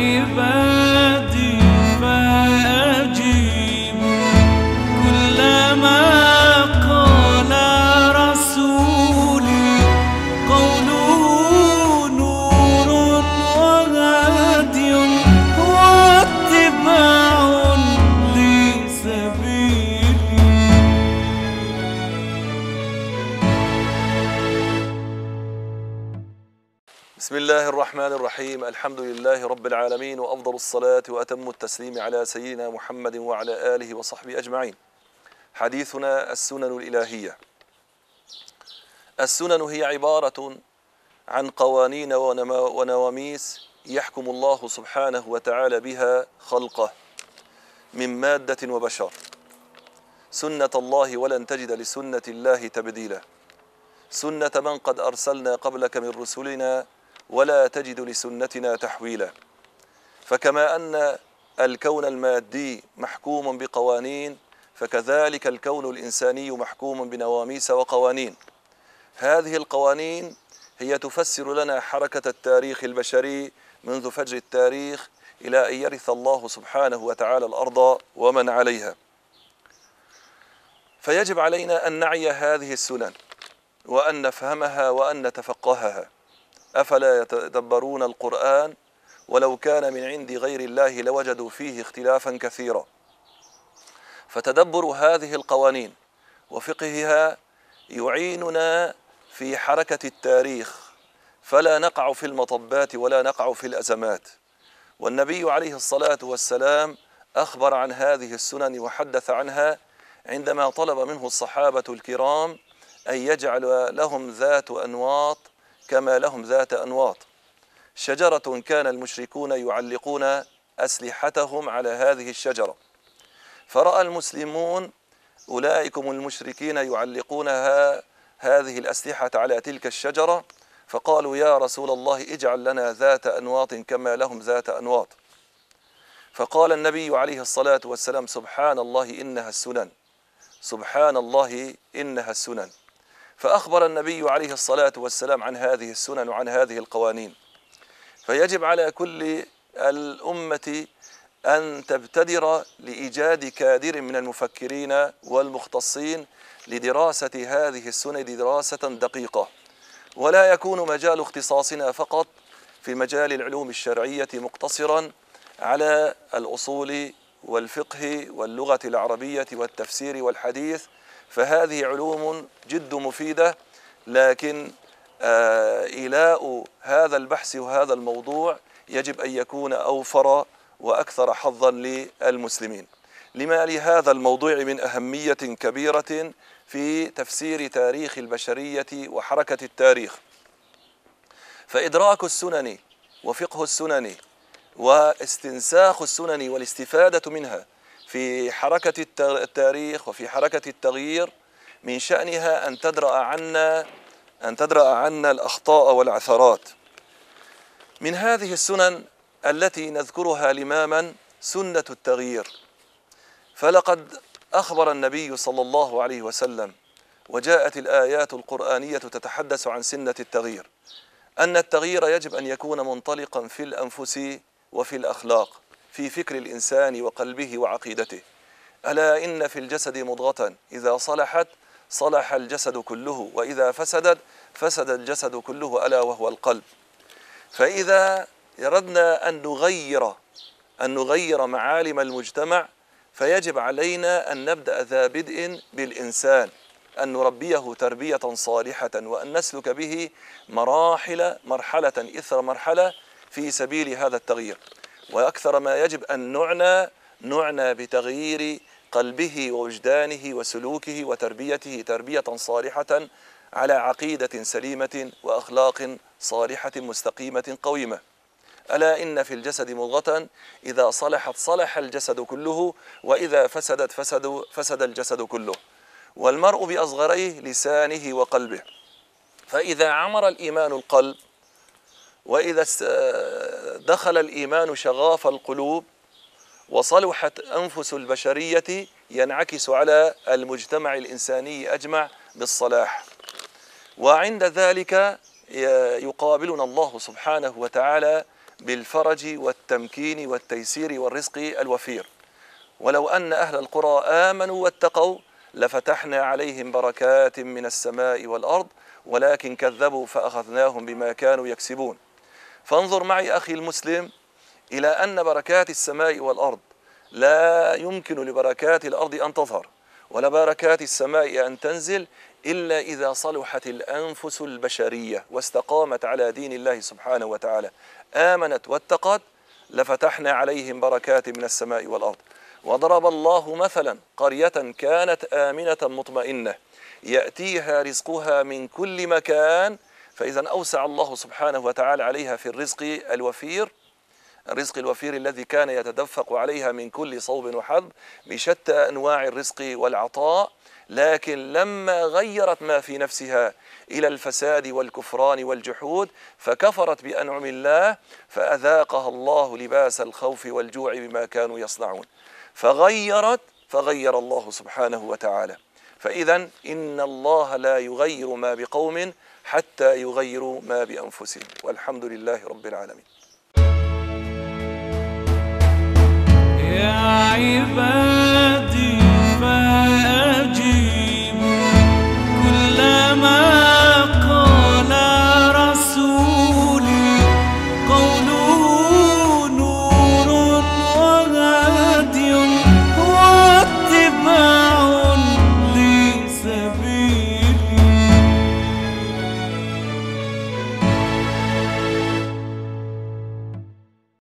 عبادي فأجيب كلما قال رسولي قوله نور وهادي واتباع لسبيلي. بسم الله الرحمن الرحيم. الحمد لله رب العالمين، وأفضل الصلاة وأتم التسليم على سيدنا محمد وعلى آله وصحبه أجمعين. حديثنا السنن الإلهية. السنن هي عبارة عن قوانين ونواميس يحكم الله سبحانه وتعالى بها خلقه من مادة وبشر. سنة الله ولن تجد لسنة الله تبديلا، سنة من قد أرسلنا قبلك من رسلنا ولا تجد لسنتنا تحويلا. فكما أن الكون المادي محكوم بقوانين، فكذلك الكون الإنساني محكوم بنواميس وقوانين. هذه القوانين هي تفسر لنا حركة التاريخ البشري منذ فجر التاريخ إلى أن يرث الله سبحانه وتعالى الأرض ومن عليها. فيجب علينا أن نعي هذه السنن وأن نفهمها وأن نتفقهها. أفلا يتدبرون القرآن ولو كان من عند غير الله لوجدوا فيه اختلافا كثيرا. فتدبر هذه القوانين وفقهها يعيننا في حركة التاريخ، فلا نقع في المطبات ولا نقع في الأزمات. والنبي عليه الصلاة والسلام أخبر عن هذه السنن وحدث عنها عندما طلب منه الصحابة الكرام أن يجعل لهم ذات أنواط كما لهم ذات أنواط. شجرة كان المشركون يعلقون أسلحتهم على هذه الشجرة، فرأى المسلمون أولئكم المشركين يعلقونها هذه الأسلحة على تلك الشجرة، فقالوا يا رسول الله اجعل لنا ذات أنواط كما لهم ذات أنواط. فقال النبي عليه الصلاة والسلام سبحان الله إنها السنن، سبحان الله إنها السنن. فأخبر النبي عليه الصلاة والسلام عن هذه السنن وعن هذه القوانين. فيجب على كل الأمة أن تبتدر لإيجاد كادر من المفكرين والمختصين لدراسة هذه السنن دراسة دقيقة، ولا يكون مجال اختصاصنا فقط في مجال العلوم الشرعية مقتصرا على الأصول والفقه واللغة العربية والتفسير والحديث، فهذه علوم جد مفيدة، لكن إيلاء هذا البحث وهذا الموضوع يجب أن يكون أوفر وأكثر حظا للمسلمين، لما لهذا الموضوع من أهمية كبيرة في تفسير تاريخ البشرية وحركة التاريخ. فإدراك السنن وفقه السنن واستنساخ السنن والاستفادة منها في حركة التاريخ وفي حركة التغيير من شأنها أن تدرأ عنا الأخطاء والعثرات. من هذه السنن التي نذكرها لماما سنة التغيير. فلقد أخبر النبي صلى الله عليه وسلم، وجاءت الآيات القرآنية تتحدث عن سنة التغيير، أن التغيير يجب أن يكون منطلقا في الأنفس وفي الأخلاق، في فكر الإنسان وقلبه وعقيدته. ألا إن في الجسد مضغة إذا صلحت صلح الجسد كله، وإذا فسدت فسد الجسد كله، ألا وهو القلب. فإذا أردنا أن نغير معالم المجتمع، فيجب علينا أن نبدأ ذا بدء بالإنسان، أن نربيه تربية صالحة، وأن نسلك به مرحلة إثر مرحلة في سبيل هذا التغيير. وأكثر ما يجب أن نعنى بتغيير قلبه ووجدانه وسلوكه وتربيته تربية صالحة على عقيدة سليمة وأخلاق صالحة مستقيمة قويمة. ألا إن في الجسد مضغة إذا صلحت صلح الجسد كله، وإذا فسدت فسد الجسد كله. والمرء بأصغريه لسانه وقلبه. فإذا عمر الإيمان القلب، وإذا دخل الإيمان شغاف القلوب، وصلحت أنفس البشرية، ينعكس على المجتمع الإنساني أجمع بالصلاح. وعند ذلك يقابلنا الله سبحانه وتعالى بالفرج والتمكين والتيسير والرزق الوفير. ولو أن أهل القرى آمنوا واتقوا لفتحنا عليهم بركات من السماء والأرض ولكن كذبوا فأخذناهم بما كانوا يكسبون. فانظر معي أخي المسلم إلى أن بركات السماء والأرض لا يمكن لبركات الأرض أن تظهر ولا بركات السماء أن تنزل إلا إذا صلحت الأنفس البشرية واستقامت على دين الله سبحانه وتعالى، آمنت واتقت لفتحنا عليهم بركات من السماء والأرض. وضرب الله مثلا قرية كانت آمنة مطمئنة يأتيها رزقها من كل مكان، فإذا أوسع الله سبحانه وتعالى عليها في الرزق الوفير، الرزق الوفير الذي كان يتدفق عليها من كل صوب وحظ بشتى أنواع الرزق والعطاء. لكن لما غيرت ما في نفسها إلى الفساد والكفران والجحود فكفرت بأنعم الله فأذاقها الله لباس الخوف والجوع بما كانوا يصنعون، فغير الله سبحانه وتعالى. فإذا إن الله لا يغير ما بقوم حتى يغيروا ما بأنفسهم. والحمد لله رب العالمين. يا عباد